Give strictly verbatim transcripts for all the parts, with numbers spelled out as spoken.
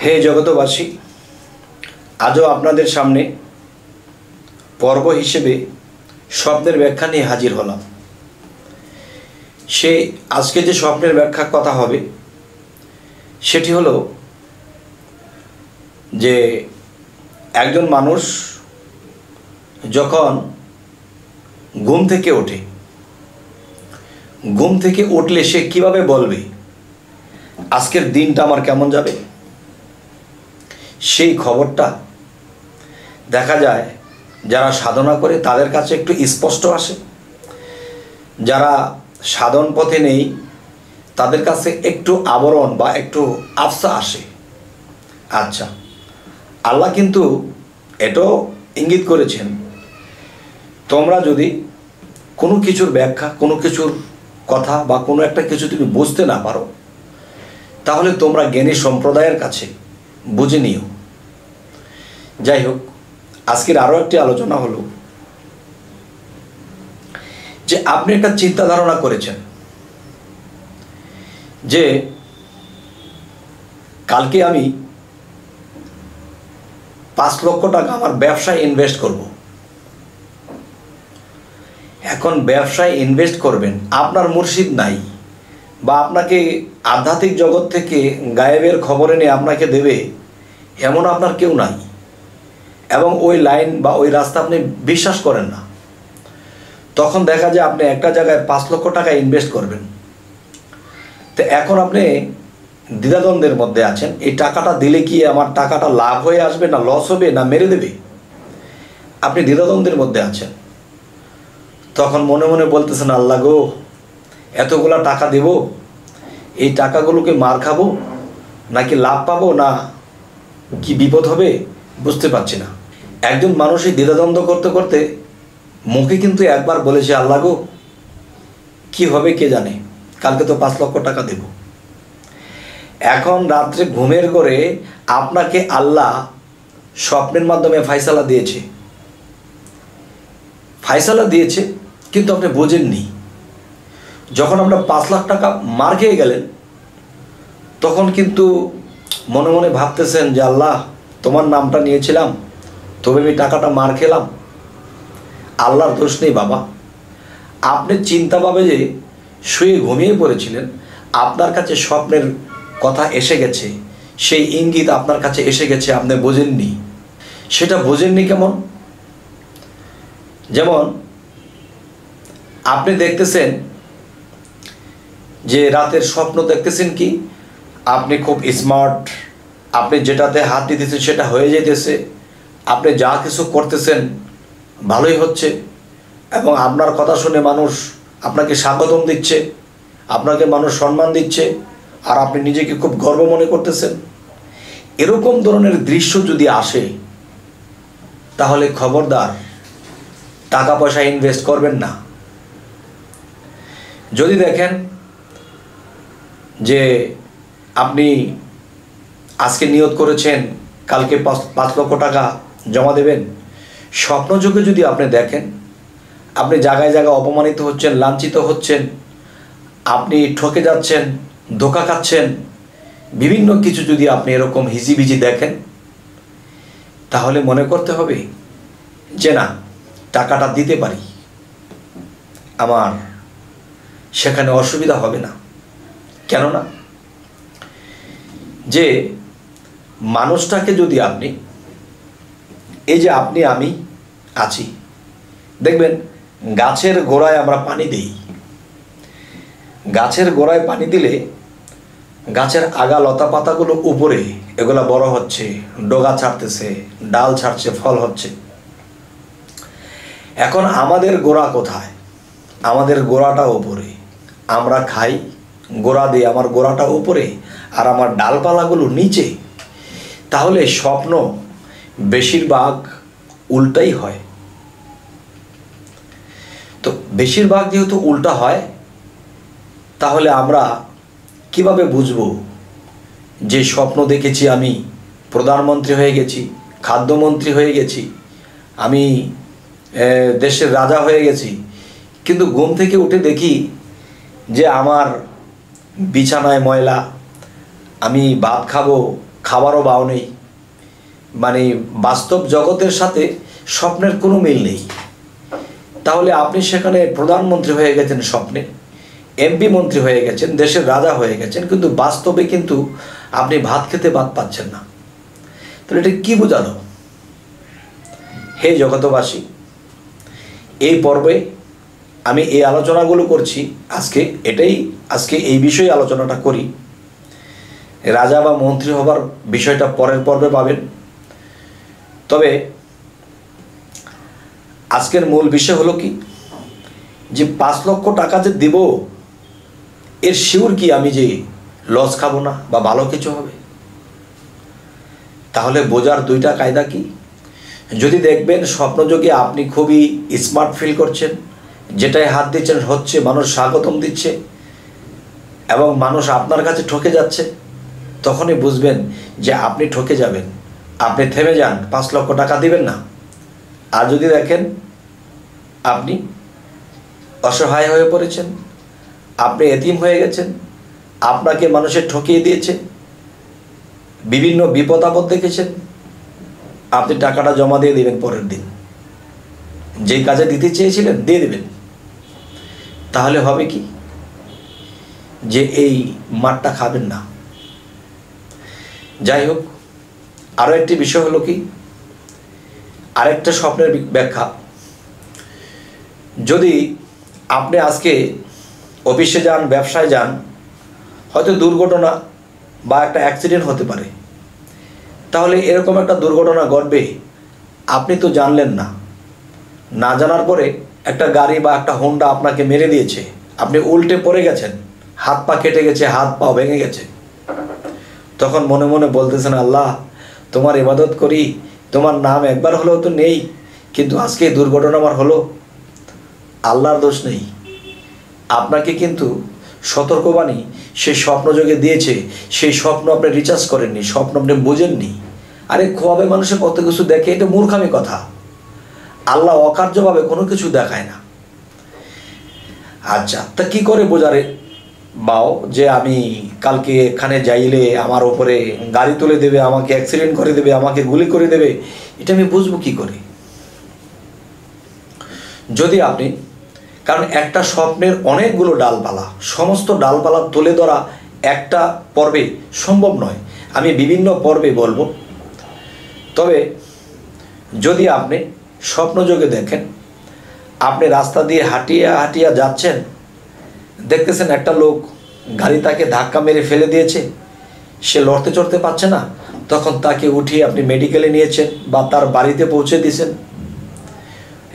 হে জগতবাসী, আজও আপনাদের সামনে পর্ব হিসেবে স্বপ্নের ব্যাখ্যা নিয়ে হাজির হলাম। সে আজকে যে স্বপ্নের ব্যাখ্যা কথা হবে সেটি হলো যে একজন মানুষ যখন ঘুম থেকে ওঠে, ঘুম থেকে উঠলে সে কিভাবে বলবে আজকের দিনটা আমার কেমন যাবে, সেই খবরটা দেখা যায় যারা সাধনা করে তাদের কাছে একটু স্পষ্ট আসে, যারা সাধন পথে নেই তাদের কাছে একটু আবরণ বা একটু আফসা আসে। আচ্ছা, আল্লাহ কিন্তু এটাও ইঙ্গিত করেছেন, তোমরা যদি কোনো কিছুর ব্যাখ্যা, কোনো কিছুর কথা বা কোনো একটা কিছু তুমি বুঝতে না পারো, তাহলে তোমরা জ্ঞানী সম্প্রদায়ের কাছে বুঝে নিও। যাই হোক, আজকের আরও একটি আলোচনা হলো যে আপনি একটা চিন্তা ধারণা করেছেন যে কালকে আমি পাঁচ লক্ষ টাকা আমার ব্যবসায় ইনভেস্ট করব। এখন ব্যবসায় ইনভেস্ট করবেন, আপনার মুর্শিদ নাই বা আপনাকে আধ্যাত্মিক জগৎ থেকে গায়েবের খবর এনে আপনাকে দেবে এমন আপনার কেউ নাই, এবং ওই লাইন বা ওই রাস্তা আপনি বিশ্বাস করেন না। তখন দেখা যায় আপনি একটা জায়গায় পাঁচ লক্ষ টাকা ইনভেস্ট করবেন, তো এখন আপনি দ্বিধাদ্বন্দ্বের মধ্যে আছেন, এই টাকাটা দিলে কি আমার টাকাটা লাভ হয়ে আসবে, না লস হবে, না মেরে দেবে, আপনি দ্বিধাদ্বন্দ্বের মধ্যে আছেন। তখন মনে মনে বলতেছেন, আল্লাহ গো, এতগুলা টাকা দেব, এই টাকাগুলোকে মার খাবো নাকি লাভ পাবো, না কি বিপদ হবে বুঝতে পারছি না। একজন মানুষ এই দ্বিধাদ্বন্দ্ব করতে করতে মুখে কিন্তু একবার বলেছে, আল্লাহ গো, কী হবে কে জানে, কালকে তো পাঁচ লক্ষ টাকা দেব। এখন রাত্রে ঘুমের ঘরে আপনাকে আল্লাহ স্বপ্নের মাধ্যমে ফয়সালা দিয়েছে, ফয়সালা দিয়েছে কিন্তু আপনি বোঝেননি। যখন আমরা পাঁচ লাখ টাকা মার খেয়ে গেলেন, তখন কিন্তু মনে মনে ভাবতেছেন যে আল্লাহ, তোমার নামটা নিয়েছিলাম, তবে আমি টাকাটা মার খেলাম, আল্লাহর দোষ নেই বাবা। আপনি চিন্তা পাবে যে শুয়ে ঘুমিয়ে পড়েছিলেন, আপনার কাছে স্বপ্নের কথা এসে গেছে, সেই ইঙ্গিত আপনার কাছে এসে গেছে, আপনি বোঝেননি। সেটা বোঝেননি কেমন, যেমন আপনি দেখতেছেন যে রাতের স্বপ্ন দেখতেছেন কি আপনি খুব স্মার্ট, আপনি যেটাতে হাত দিতেছেন সেটা হয়ে যেতেছে, আপনি যা কিছু করতেছেন ভালোই হচ্ছে, এবং আপনার কথা শুনে মানুষ আপনাকে স্বাগতম দিচ্ছে, আপনাকে মানুষ সম্মান দিচ্ছে, আর আপনি নিজেকে খুব গর্ব মনে করতেছেন। এরকম ধরনের দৃশ্য যদি আসে, তাহলে খবরদার টাকা পয়সা ইনভেস্ট করবেন না। যদি দেখেন যে আপনি আজকে নিয়ত করেছেন কালকে পাঁচ পাঁচ লক্ষ টাকা জমা দেবেন, স্বপ্নযোগে যদি আপনি দেখেন আপনি জায়গায় জায়গায় অপমানিত হচ্ছেন, লাঞ্ছিত হচ্ছেন, আপনি ঠকে যাচ্ছেন, ধোঁকা খাচ্ছেন, বিভিন্ন কিছু যদি আপনি এরকম হিজিবিজি দেখেন, তাহলে মনে করতে হবে যে না, টাকাটা দিতে পারি, আমার সেখানে অসুবিধা হবে না। কেননা যে মানুষটাকে যদি আপনি, এই যে আপনি আমি আছি, দেখবেন গাছের গোড়ায় আমরা পানি দিই, গাছের গোড়ায় পানি দিলে গাছের আগা লতা পাতাগুলো উপরে, এগুলো বড় হচ্ছে, ডগা ছাড়তেছে, ডাল ছাড়ছে, ফল হচ্ছে। এখন আমাদের গোড়া কোথায়? আমাদের গোড়াটা উপরে, আমরা খাই গোড়া দিয়ে, আমার গোড়াটা উপরে আর আমার ডালপালাগুলো নিচে। তাহলে স্বপ্ন বেশিরভাগ উল্টাই হয়। তো বেশিরভাগ যেহেতু উল্টা হয়, তাহলে আমরা কিভাবে বুঝব যে স্বপ্ন দেখেছি আমি প্রধানমন্ত্রী হয়ে গেছি, খাদ্যমন্ত্রী হয়ে গেছি, আমি দেশের রাজা হয়ে গেছি, কিন্তু ঘুম থেকে উঠে দেখি যে আমার বিছানায় ময়লা, আমি ভাত খাবো, খাওয়ারও বাও নেই, মানে বাস্তব জগতের সাথে স্বপ্নের কোনো মিল নেই। তাহলে আপনি সেখানে প্রধানমন্ত্রী হয়ে গেছেন স্বপ্নে, এমপি মন্ত্রী হয়ে গেছেন, দেশের রাজা হয়ে গেছেন, কিন্তু বাস্তবে কিন্তু আপনি ভাত খেতে ভাত পাচ্ছেন না। তাহলে এটা কী বোঝালো? হে জগতবাসী, এই পর্বে আমি এই আলোচনাগুলো করছি আজকে, এটাই আজকে এই বিষয়ে আলোচনাটা করি। রাজা বা মন্ত্রী হবার বিষয়টা পরের পর্বে পাবেন। তবে আজকের মূল বিষয় হলো কি, যে পাঁচ লক্ষ টাকা যে দেব এর শিওর কি আমি যে লস খাবো না বা ভালো কিছু হবে? তাহলে বোঝার দুইটা কায়দা কি, যদি দেখবেন স্বপ্নযোগে আপনি খুবই স্মার্ট ফিল করছেন, যেটাই হাত দিচ্ছেন হচ্ছে, মানুষ স্বাগতম দিচ্ছে এবং মানুষ আপনার কাছে ঠকে যাচ্ছে, তখনই বুঝবেন যে আপনি ঠকে যাবেন, আপনি থেমে যান, পাঁচ লক্ষ টাকা দিবেন না। আর যদি দেখেন আপনি অসহায় হয়ে পড়েছেন, আপনি এতিম হয়ে গেছেন, আপনাকে মানুষের ঠকিয়ে দিয়েছে, বিভিন্ন বিপদ আপদ দেখেছেন, আপনি টাকাটা জমা দিয়ে দেবেন, পরের দিন যেই কাজে দিতে চেয়েছিলেন দিয়ে দেবেন। তাহলে হবে কি, যে এই মারটা খাবেন না। যাই হোক, আরও একটি বিষয় হলো কি, আরেকটা স্বপ্নের ব্যাখ্যা। যদি আপনি আজকে অফিসে যান, ব্যবসায় যান, হয়তো দুর্ঘটনা বা একটা অ্যাক্সিডেন্ট হতে পারে। তাহলে এরকম একটা দুর্ঘটনা ঘটবে, আপনি তো জানলেন না, না জানার পরে একটা গাড়ি বা একটা হোন্ডা আপনাকে মেরে দিয়েছে, আপনি উল্টে পড়ে গেছেন, হাত পা কেটে গেছে, হাত পা ভেঙে গেছে। তখন মনে মনে বলতেছেন, আল্লাহ তোমার ইবাদত করি, তোমার নাম একবার হলেও তো নেই, কিন্তু আজকে দুর্ঘটনা আমার হলো। আল্লাহর দোষ নেই, আপনাকে কিন্তু সতর্কবাণী সেই স্বপ্নযোগে দিয়েছে, সেই স্বপ্ন আপনি রিচার্জ করেননি, স্বপ্ন আপনি বোঝেননি। আরে খোয়াবে মানুষের কত কিছু দেখে, এটা মূর্খামি কথা। আল্লাহ অকার্যভাবে কোনো কিছু দেখায় না। আচ্ছা, তা কী করে বোঝারে বাও যে আমি কালকে এখানে যাইলে আমার ওপরে গাড়ি তুলে দেবে, আমাকে অ্যাক্সিডেন্ট করে দেবে, আমাকে গুলি করে দেবে, এটা আমি বুঝবো কী করে? যদি আপনি, কারণ একটা স্বপ্নের অনেকগুলো ডালপালা, সমস্ত ডালপালা তুলে ধরা একটা পর্বে সম্ভব নয়, আমি বিভিন্ন পর্বে বলবো। তবে যদি আপনি স্বপ্নযোগে দেখেন, আপনি রাস্তা দিয়ে হাঁটিয়ে হাঁটিয়ে যাচ্ছেন, দেখতেছেন একটা লোক গাড়ি তাকে ধাক্কা মেরে ফেলে দিয়েছে, সে লড়তে চড়তে পারছে না, তখন তাকে উঠিয়ে আপনি মেডিকেলে নিয়েছেন বা তার বাড়িতে পৌঁছে দিয়েছেন।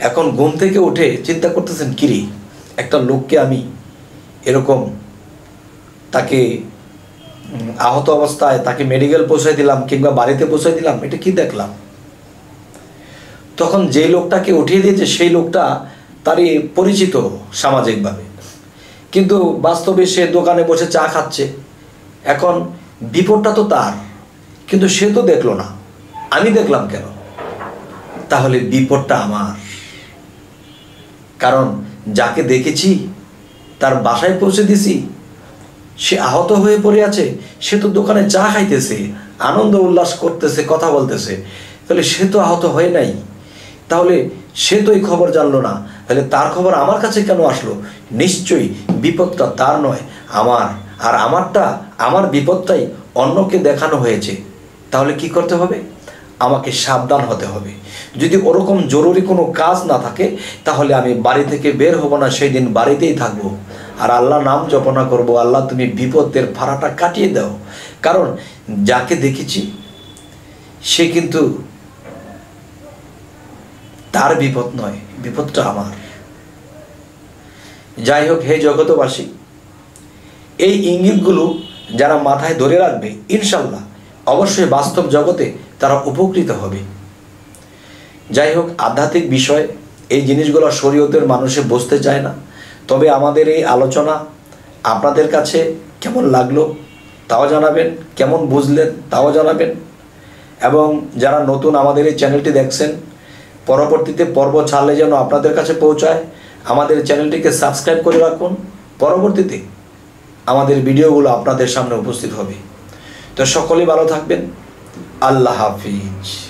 এখন ঘুম থেকে উঠে চিন্তা করতেছেন, কিরে একটা লোককে আমি এরকম তাকে আহত অবস্থায় তাকে মেডিকেল পৌঁছাই দিলাম কিংবা বাড়িতে পৌঁছাই দিলাম, এটা কি দেখলাম? তখন যেই লোকটাকে উঠিয়ে দিয়েছে সেই লোকটা তারই পরিচিত সামাজিকভাবে, কিন্তু বাস্তবে সে দোকানে বসে চা খাচ্ছে। এখন বিপদটা তো তার, কিন্তু সে তো দেখলো না, আমি দেখলাম কেন? তাহলে বিপদটা আমার, কারণ যাকে দেখেছি তার বাসায় পৌঁছে দিছি, সে আহত হয়ে পড়ে আছে, সে তো দোকানে চা খাইতেছে, আনন্দ উল্লাস করতেছে, কথা বলতেছে, তাহলে সে তো আহত হয় নাই, তাহলে সে তো এই খবর জানলো না, তাহলে তার খবর আমার কাছে কেন আসলো? নিশ্চয়ই বিপদটা তার নয়, আমার, আর আমারটা, আমার বিপদটাই অন্যকে দেখানো হয়েছে। তাহলে কি করতে হবে? আমাকে সাবধান হতে হবে। যদি ওরকম জরুরি কোনো কাজ না থাকে, তাহলে আমি বাড়ি থেকে বের হব না, সেই দিন বাড়িতেই থাকবো আর আল্লাহ নাম জপনা করব, আল্লাহ তুমি বিপদের ফাড়াটা কাটিয়ে দাও। কারণ যাকে দেখেছি সে কিন্তু তার বিপদ নয়, বিপদটা আমার। যাই হোক, হে জগতবাসী, এই ইঙ্গিতগুলো যারা মাথায় ধরে রাখবে, ইনশাল্লাহ অবশ্যই বাস্তব জগতে তারা উপকৃত হবে। যাই হোক, আধ্যাত্মিক বিষয় এই জিনিসগুলো শরীয়তের মানুষে বুঝতে চায় না। তবে আমাদের এই আলোচনা আপনাদের কাছে কেমন লাগলো তাও জানাবেন, কেমন বুঝলেন তাও জানাবেন। এবং যারা নতুন আমাদের এই চ্যানেলটি দেখছেন, পরবর্তীতে পর্ব ছাড়লে যেন আপনাদের কাছে পৌঁছায়, আমাদের চ্যানেলটিকে সাবস্ক্রাইব করে রাখুন, পরবর্তীতে আমাদের ভিডিওগুলো আপনাদের সামনে উপস্থিত হবে। তো সকলে ভালো থাকবেন, আল্লাহ হাফিজ।